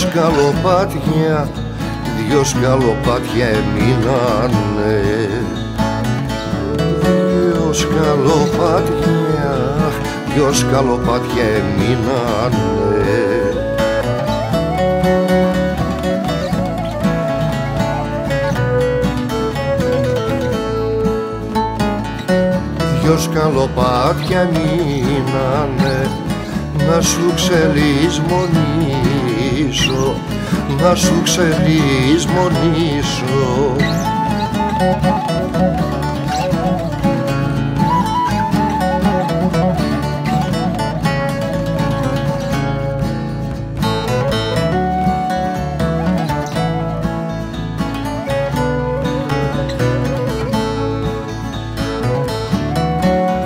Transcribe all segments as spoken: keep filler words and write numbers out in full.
σκαλοπάτια, δυο σκαλοπάτια εμείνανε. Δυο σκαλοπάτια, δυο σκαλοπάτια εμείνανε. Δυο σκαλοπάτια μείνανε, να σου ξελεισμονήσω, να σου ξελεισμονήσω.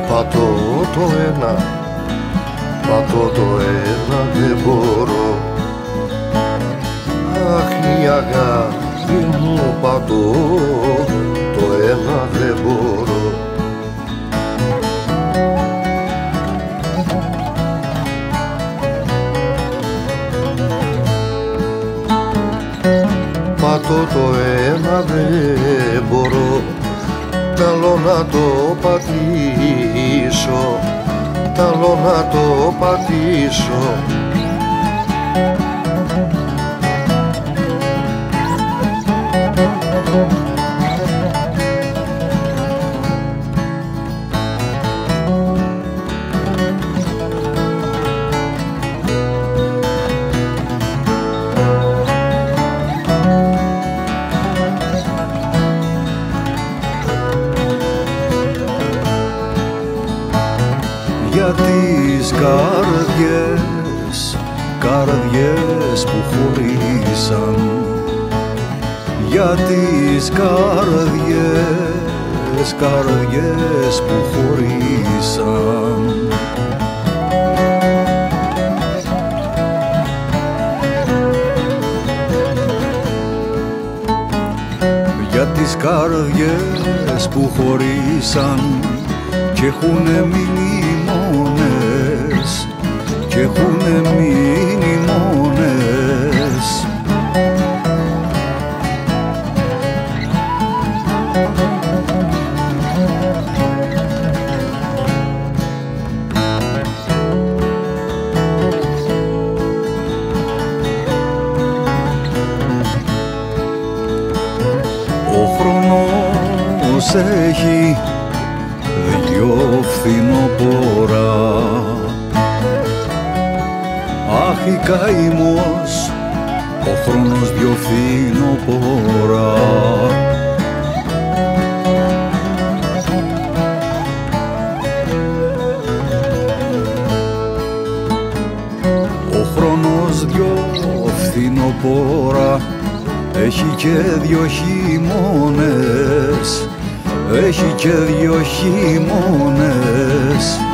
Πατώ το ένα, πατώ το ένα δεν μπορώ. Αχ η αγάπη μου, πατώ το ένα δεν μπορώ. Πατώ το ένα δεν μπορώ, καλό να το πατήσω, καλό να το πατήσω. Για τις καρδιές, καρδιές που χωρίσαν, για τις καρδιές, καρδιές που χωρίσαν. Για τις καρδιές που χωρίσαν και έχουνε μείνει μόνες, και έχουνε μείνει μόνες. Ο χρόνος έχει δυο φθινόπορα, αχ η καημός, ο χρόνος δυο φθινόπορα. Ο χρόνος δυο φθινόπορα έχει και δυο χειμώνες, έχει και δυο χειμώνες.